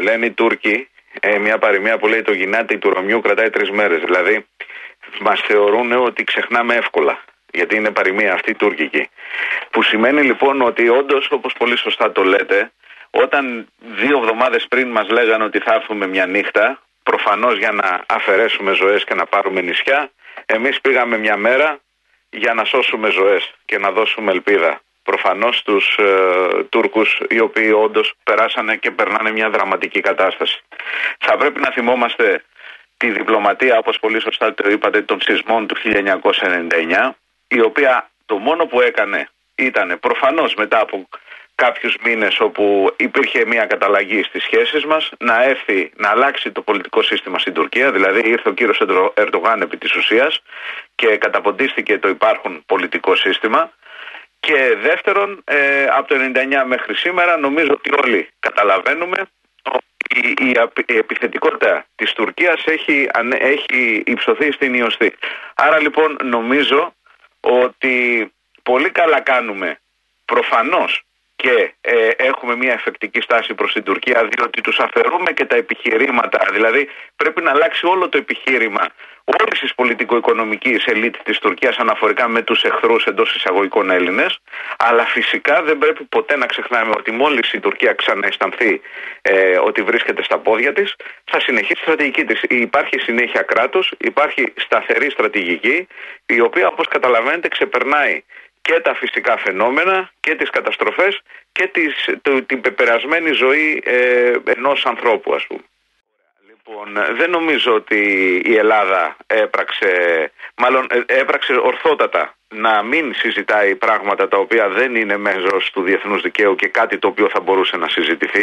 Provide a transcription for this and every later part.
λένε οι Τούρκοι, μια παροιμία που λέει το γυνάτι του Ρωμιού κρατάει 3 μέρες. Δηλαδή μας θεωρούν ότι ξεχνάμε εύκολα, γιατί είναι παροιμία αυτή τουρκική. Που σημαίνει λοιπόν ότι όντως, όπως πολύ σωστά το λέτε, όταν 2 εβδομάδες πριν μας λέγανε ότι θα έρθουμε μια νύχτα, προφανώς για να αφαιρέσουμε ζωές και να πάρουμε νησιά, εμείς πήγαμε μια μέρα για να σώσουμε ζωές και να δώσουμε ελπίδα. Προφανώς στους Τούρκους, οι οποίοι όντως περάσανε και περνάνε μια δραματική κατάσταση. Θα πρέπει να θυμόμαστε τη διπλωματία, όπως πολύ σωστά το είπατε, των σεισμών του 1999, η οποία το μόνο που έκανε ήταν προφανώς μετά από κάποιους μήνες όπου υπήρχε μια καταλλαγή στις σχέσεις μας, να έρθει να αλλάξει το πολιτικό σύστημα στην Τουρκία. Δηλαδή ήρθε ο κύριος Ερντογάν επί της ουσίας και καταποντίστηκε το υπάρχον πολιτικό σύστημα. Και δεύτερον, από το 1999 μέχρι σήμερα νομίζω ότι όλοι καταλαβαίνουμε ότι η επιθετικότητα της Τουρκίας έχει υψωθεί στην ιωστή. Άρα λοιπόν νομίζω ότι πολύ καλά κάνουμε προφανώς και έχουμε μια εφεκτική στάση προς την Τουρκία, διότι τους αφαιρούμε και τα επιχειρήματα. Δηλαδή πρέπει να αλλάξει όλο το επιχείρημα όλης της πολιτικο-οικονομικής ελίτ της Τουρκίας αναφορικά με τους εχθρούς εντός εισαγωγικών Έλληνες, αλλά φυσικά δεν πρέπει ποτέ να ξεχνάμε ότι μόλις η Τουρκία ξανααισθανθεί ότι βρίσκεται στα πόδια της, θα συνεχίσει τη στρατηγική της. Υπάρχει συνέχεια κράτος, υπάρχει σταθερή στρατηγική, η οποία όπως καταλαβαίνετε ξεπερνάει και τα φυσικά φαινόμενα και τις καταστροφές και την πεπερασμένη ζωή ενός ανθρώπου, ας πούμε. Λοιπόν, δεν νομίζω ότι η Ελλάδα έπραξε ορθότατα να μην συζητάει πράγματα τα οποία δεν είναι μέρος του διεθνούς δικαίου και κάτι το οποίο θα μπορούσε να συζητηθεί.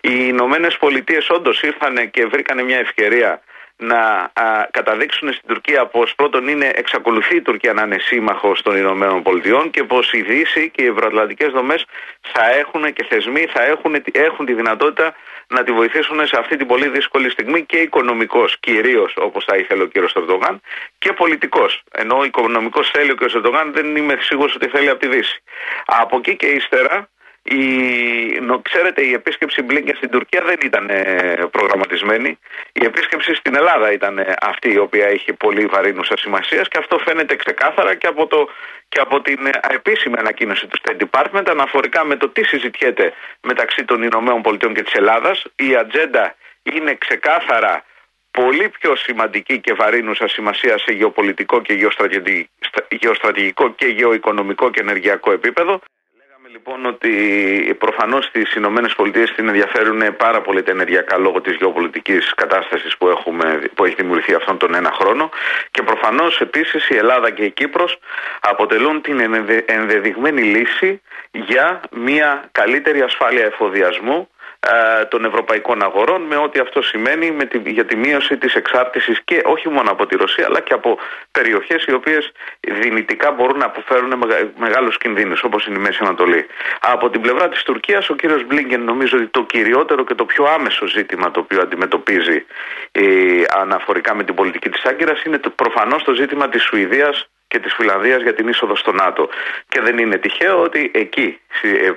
Οι Ηνωμένες Πολιτείες όντως ήρθανε και βρήκανε μια ευκαιρία να καταδείξουν στην Τουρκία πως πρώτον εξακολουθεί η Τουρκία να είναι σύμμαχος των Ηνωμένων Πολιτειών και πως η Δύση και οι ευρωατλαντικές δομές θα έχουν και θεσμοί έχουν τη δυνατότητα να τη βοηθήσουν σε αυτή την πολύ δύσκολη στιγμή και οικονομικός κυρίως, όπως θα ήθελε ο κύριος Ερντογάν, και πολιτικός. Ενώ οικονομικός θέλει ο κύριος Ερντογάν, δεν είμαι σίγουρος ότι θέλει από τη Δύση. Από εκεί και ύστερα, ξέρετε, η επίσκεψη Μπλίνκεν στην Τουρκία δεν ήταν προγραμματισμένη. Η επίσκεψη στην Ελλάδα ήταν αυτή η οποία είχε πολύ βαρύνουσα σημασία και αυτό φαίνεται ξεκάθαρα και από την επίσημη ανακοίνωση του State Department αναφορικά με το τι συζητιέται μεταξύ των Ηνωμένων Πολιτειών και της Ελλάδας. Η ατζέντα είναι ξεκάθαρα πολύ πιο σημαντική και βαρύνουσα σημασία σε γεωπολιτικό και γεωστρατηγικό και γεωοικονομικό και ενεργειακό επίπεδο. Λοιπόν, ότι προφανώς τις Ηνωμένες Πολιτείες την ενδιαφέρουν πάρα πολύ τα ενεργειακά λόγω της γεωπολιτικής κατάστασης που έχει δημιουργηθεί αυτόν τον 1 χρόνο και προφανώς επίσης η Ελλάδα και η Κύπρος αποτελούν την ενδεδειγμένη λύση για μια καλύτερη ασφάλεια εφοδιασμού των ευρωπαϊκών αγορών, με ό,τι αυτό σημαίνει για τη μείωση της εξάρτησης και όχι μόνο από τη Ρωσία αλλά και από περιοχές οι οποίες δυνητικά μπορούν να αποφέρουν μεγάλους κινδύνους, όπως είναι η Μέση Ανατολή. Από την πλευρά της Τουρκίας, ο κύριος Μπλίνκεν νομίζω ότι το κυριότερο και το πιο άμεσο ζήτημα το οποίο αντιμετωπίζει αναφορικά με την πολιτική της Άγκυρας είναι προφανώς το ζήτημα της Σουηδίας και της Φιλανδίας για την είσοδο στο ΝΑΤΟ. Και δεν είναι τυχαίο ότι εκεί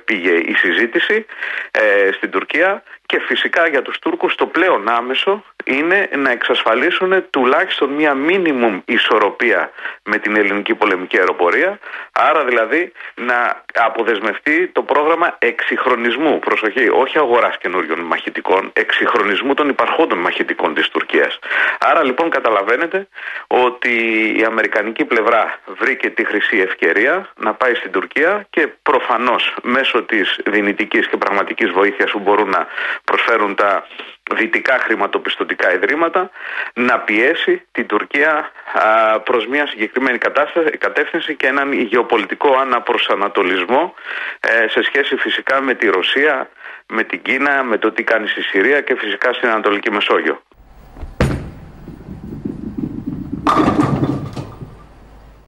πήγε η συζήτηση στην Τουρκία και φυσικά για τους Τούρκους το πλέον άμεσο είναι να εξασφαλίσουν τουλάχιστον μια μίνιμουμ ισορροπία με την ελληνική πολεμική αεροπορία, άρα δηλαδή να αποδεσμευτεί το πρόγραμμα εξυγχρονισμού, προσοχή, όχι αγοράς καινούριων μαχητικών, εξυγχρονισμού των υπαρχόντων μαχητικών της Τουρκίας. Άρα λοιπόν καταλαβαίνετε ότι η αμερικανική πλευρά βρήκε τη χρυσή ευκαιρία να πάει στην Τουρκία και προφανώς μέσω της δυνητικής και πραγματικής βοήθειας που μπορούν να προσφέρουν τα δυτικά χρηματοπιστωτικά ιδρύματα, να πιέσει την Τουρκία προς μια συγκεκριμένη κατεύθυνση και έναν γεωπολιτικό αναπροσανατολισμό σε σχέση φυσικά με τη Ρωσία, με την Κίνα, με το τι κάνει στη Συρία και φυσικά στην Ανατολική Μεσόγειο.